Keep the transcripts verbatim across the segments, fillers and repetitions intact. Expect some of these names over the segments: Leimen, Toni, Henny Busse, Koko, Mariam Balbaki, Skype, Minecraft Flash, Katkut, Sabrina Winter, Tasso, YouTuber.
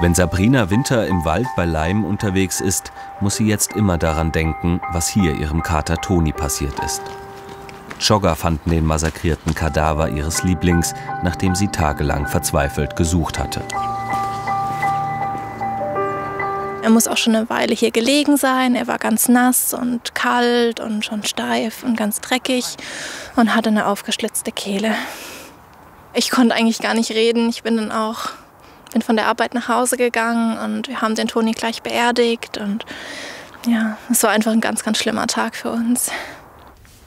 Wenn Sabrina Winter im Wald bei Leimen unterwegs ist, muss sie jetzt immer daran denken, was hier ihrem Kater Toni passiert ist. Jogger fanden den massakrierten Kadaver ihres Lieblings, nachdem sie tagelang verzweifelt gesucht hatte. Er muss auch schon eine Weile hier gelegen sein. Er war ganz nass und kalt und schon steif und ganz dreckig und hatte eine aufgeschlitzte Kehle. Ich konnte eigentlich gar nicht reden. Ich bin dann auch bin von der Arbeit nach Hause gegangen und wir haben den Toni gleich beerdigt. Und ja, es war einfach ein ganz, ganz schlimmer Tag für uns.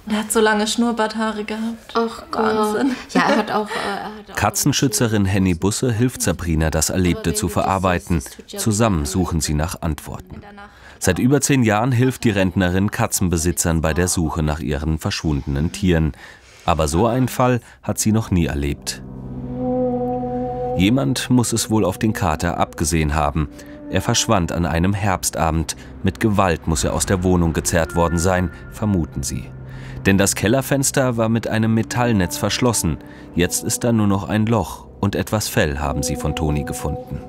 Er hat so lange Schnurrbarthaare gehabt. Ach, Wahnsinn. Ja, er hat auch, er hat auch Katzenschützerin Henny Busse hilft Sabrina, das Erlebte zu verarbeiten. Zusammen suchen sie nach Antworten. Seit über zehn Jahren hilft die Rentnerin Katzenbesitzern bei der Suche nach ihren verschwundenen Tieren. Aber so einen Fall hat sie noch nie erlebt. Jemand muss es wohl auf den Kater abgesehen haben. Er verschwand an einem Herbstabend. Mit Gewalt muss er aus der Wohnung gezerrt worden sein, vermuten sie. Denn das Kellerfenster war mit einem Metallnetz verschlossen. Jetzt ist da nur noch ein Loch und etwas Fell haben sie von Toni gefunden.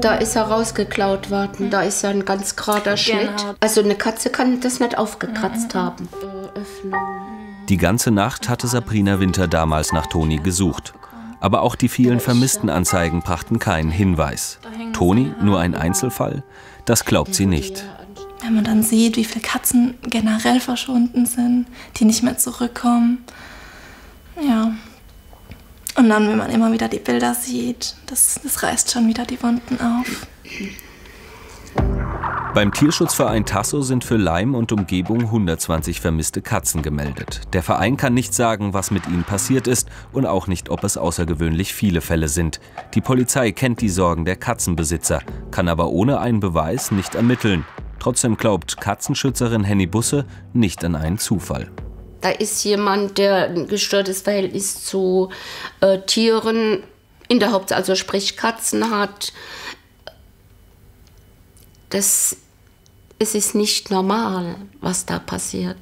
Da ist er rausgeklaut worden. Da ist ja ein ganz gerader Schnitt. Genau. Also eine Katze kann das nicht aufgekratzt mhm. haben. Die ganze Nacht hatte Sabrina Winter damals nach Toni gesucht. Aber auch die vielen vermissten Anzeigen brachten keinen Hinweis. Toni, nur ein Einzelfall? Das glaubt sie nicht. Wenn man dann sieht, wie viele Katzen generell verschwunden sind, die nicht mehr zurückkommen. Ja. Und dann, wenn man immer wieder die Bilder sieht, das, das reißt schon wieder die Wunden auf. Beim Tierschutzverein Tasso sind für Leimen und Umgebung hundertzwanzig vermisste Katzen gemeldet. Der Verein kann nicht sagen, was mit ihnen passiert ist und auch nicht, ob es außergewöhnlich viele Fälle sind. Die Polizei kennt die Sorgen der Katzenbesitzer, kann aber ohne einen Beweis nicht ermitteln. Trotzdem glaubt Katzenschützerin Henny Busse nicht an einen Zufall. Da ist jemand, der ein gestörtes Verhältnis zu äh, Tieren, in der Hauptsache, also sprich Katzen hat. Das, es ist nicht normal, was da passiert.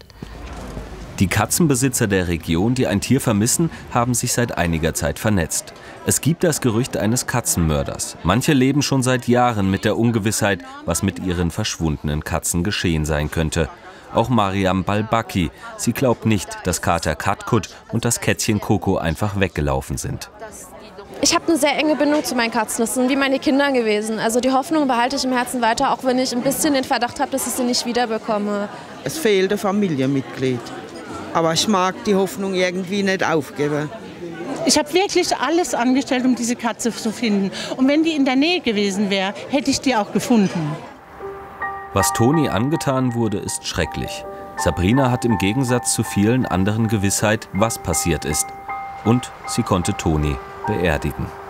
Die Katzenbesitzer der Region, die ein Tier vermissen, haben sich seit einiger Zeit vernetzt. Es gibt das Gerücht eines Katzenmörders. Manche leben schon seit Jahren mit der Ungewissheit, was mit ihren verschwundenen Katzen geschehen sein könnte. Auch Mariam Balbaki. Sie glaubt nicht, dass Kater Katkut und das Kätzchen Koko einfach weggelaufen sind. Ich habe eine sehr enge Bindung zu meinen Katzen. Das sind wie meine Kinder gewesen. Also die Hoffnung behalte ich im Herzen weiter, auch wenn ich ein bisschen den Verdacht habe, dass ich sie nicht wiederbekomme. Es fehlt ein Familienmitglied. Aber ich mag die Hoffnung irgendwie nicht aufgeben. Ich habe wirklich alles angestellt, um diese Katze zu finden. Und wenn die in der Nähe gewesen wäre, hätte ich die auch gefunden. Was Toni angetan wurde, ist schrecklich. Sabrina hat im Gegensatz zu vielen anderen Gewissheit, was passiert ist. Und sie konnte Toni beerdigen.